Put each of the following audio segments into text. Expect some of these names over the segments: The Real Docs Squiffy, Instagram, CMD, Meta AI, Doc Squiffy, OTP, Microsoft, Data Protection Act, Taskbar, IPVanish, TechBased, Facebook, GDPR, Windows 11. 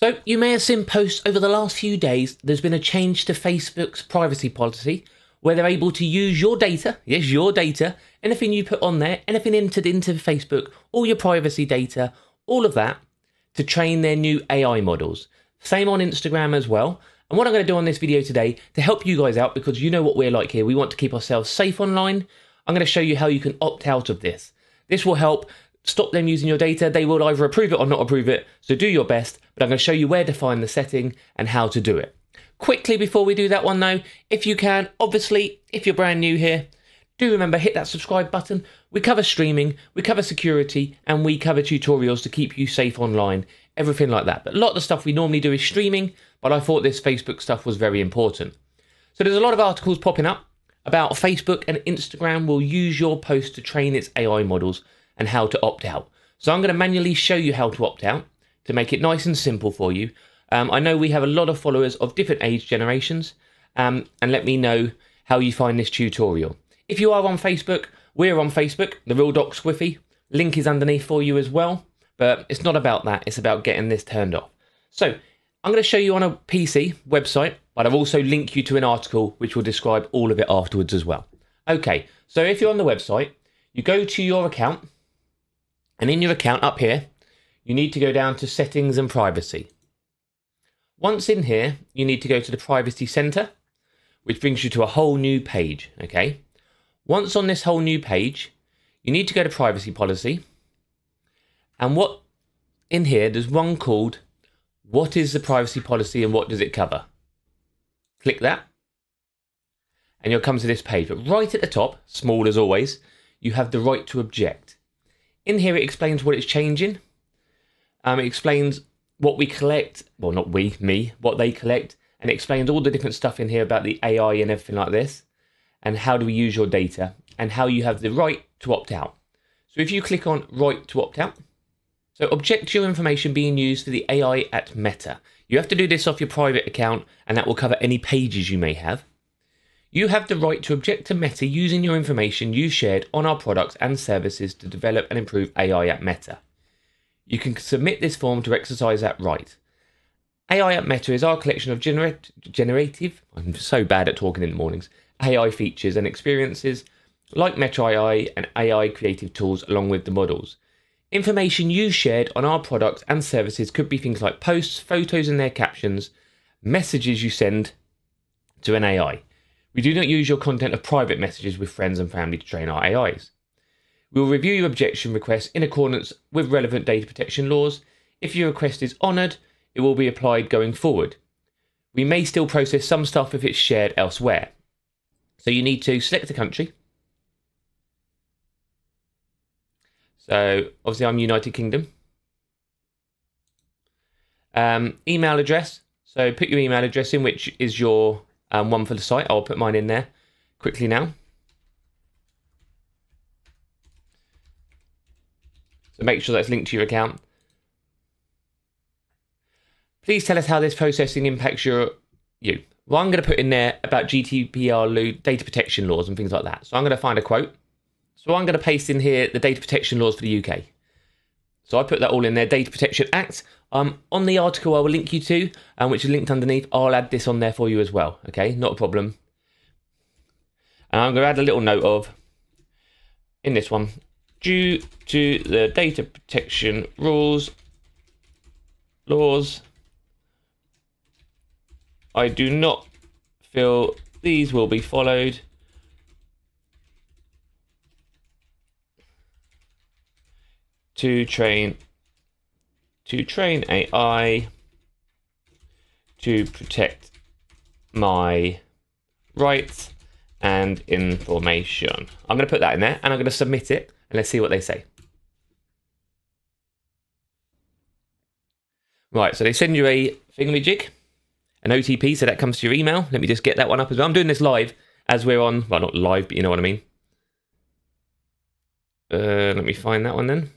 So you may have seen posts over the last few days. There's been a change to Facebook's privacy policy where they're able to use your data, yes, your data, anything you put on there, anything entered into Facebook, all your privacy data, all of that, to train their new AI models. Same on Instagram as well. And what I'm going to do on this video today to help you guys out, because you know what we're like here, we want to keep ourselves safe online. I'm going to show you how you can opt out of this. This will help stop them using your data. They will either approve it or not approve it, so do your best, but I'm going to show you where to find the setting and how to do it. Quickly before we do that one though, if you can, obviously, if you're brand new here, do remember, hit that subscribe button. We cover streaming, we cover security, and we cover tutorials to keep you safe online, everything like that. But a lot of the stuff we normally do is streaming, but I thought this Facebook stuff was very important. So there's a lot of articles popping up about Facebook and Instagram will use your post to train its AI models and how to opt out. So I'm going to manually show you how to opt out to make it nice and simple for you. I know we have a lot of followers of different age generations, and let me know how you find this tutorial. If you are on Facebook, we're on Facebook, The Real Docs Squiffy. Link is underneath for you as well, but it's not about that. It's about getting this turned off. So I'm going to show you on a PC website, but I've also linked you to an article which will describe all of it afterwards as well. Okay, so if you're on the website, you go to your account, and in your account up here, you need to go down to settings and privacy. Once in here, you need to go to the privacy center, which brings you to a whole new page. Okay. Once on this whole new page, you need to go to privacy policy. And what in here, there's one called, what is the privacy policy and what does it cover? Click that. And you'll come to this page, but right at the top, small as always, you have the right to object. In here, it explains what it's changing. It explains what we collect, well, not we, me, what they collect, and it explains all the different stuff in here about the AI and everything like this, and how do we use your data, and how you have the right to opt out. So if you click on right to opt out, so object to your information being used for the AI at Meta. You have to do this off your private account, and that will cover any pages you may have. You have the right to object to Meta using your information you shared on our products and services to develop and improve AI at Meta. You can submit this form to exercise that right. AI at Meta is our collection of generative, I'm so bad at talking in the mornings, AI features and experiences like Meta AI and AI creative tools along with the models. Information you shared on our products and services could be things like posts, photos and their captions, messages you send to an AI. We do not use your content of private messages with friends and family to train our AIs. We will review your objection request in accordance with relevant data protection laws. If your request is honoured, it will be applied going forward. We may still process some stuff if it's shared elsewhere. So you need to select a country. So obviously I'm United Kingdom. Email address. So put your email address in, which is your one for the site. I'll put mine in there quickly now. So make sure that's linked to your account. Please tell us how this processing impacts you. Well, I'm going to put in there about GDPR data protection laws and things like that. So I'm going to find a quote. So I'm going to paste in here the data protection laws for the UK. So I put that all in there, Data Protection Act. On the article I will link you to, which is linked underneath, I'll add this on there for you as well. Okay, not a problem. And I'm going to add a little note of, in this one, due to the data protection laws, I do not feel these will be followed to train AI to protect my rights and information. I'm going to put that in there and I'm going to submit it and let's see what they say. Right, so they send you a thingamajig, an OTP, so that comes to your email. Let me just get that one up as well. I'm doing this live as we're on, well, not live, but you know what I mean. Let me find that one then.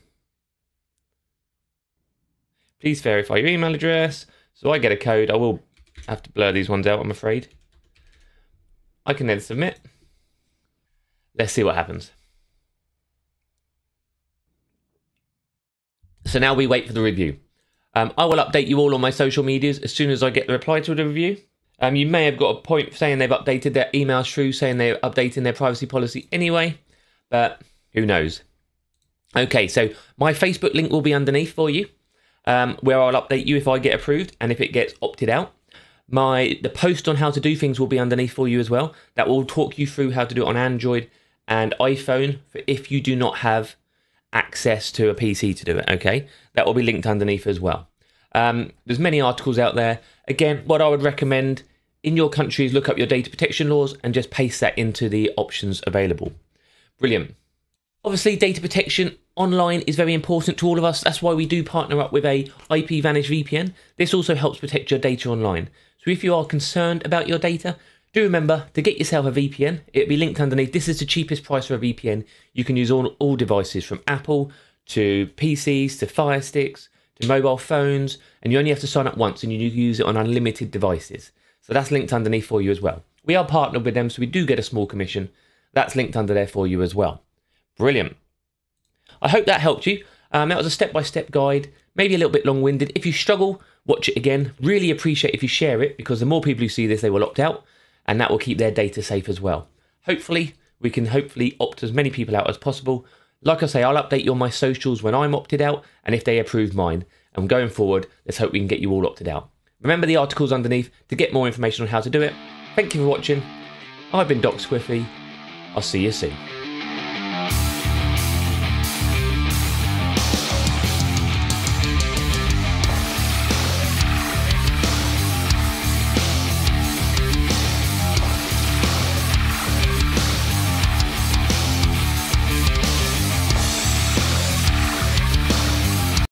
Please verify your email address. So I get a code. I will have to blur these ones out, I'm afraid. I can then submit. Let's see what happens. So now we wait for the review. I will update you all on my social medias as soon as I get the reply to the review. You may have got a point saying they've updated their emails through, saying they're updating their privacy policy anyway, but who knows? Okay, so my Facebook link will be underneath for you, where I'll update you if I get approved and if it gets opted out. The post on how to do things will be underneath for you as well. That will talk you through how to do it on Android and iPhone for if you do not have access to a PC to do it, okay? That will be linked underneath as well. There's many articles out there. Again, what I would recommend in your country is look up your data protection laws and just paste that into the options available. Brilliant. Obviously, data protection online is very important to all of us. That's why we do partner up with a IPVanish VPN. This also helps protect your data online. So if you are concerned about your data, do remember to get yourself a VPN. It'll be linked underneath. This is the cheapest price for a VPN. You can use all devices from Apple to PCs to Fire Sticks to mobile phones, and you only have to sign up once and you use it on unlimited devices. So that's linked underneath for you as well. We are partnered with them, so we do get a small commission. That's linked under there for you as well. Brilliant. I hope that helped you. That was a step-by-step guide, maybe a little bit long-winded. If you struggle, watch it again. Really appreciate if you share it, because the more people who see this, they will opt out, and that will keep their data safe as well. Hopefully, we can opt as many people out as possible. Like I say, I'll update you on my socials when I'm opted out and if they approve mine. And going forward, let's hope we can get you all opted out. Remember the articles underneath to get more information on how to do it. Thank you for watching. I've been Doc Squiffy. I'll see you soon.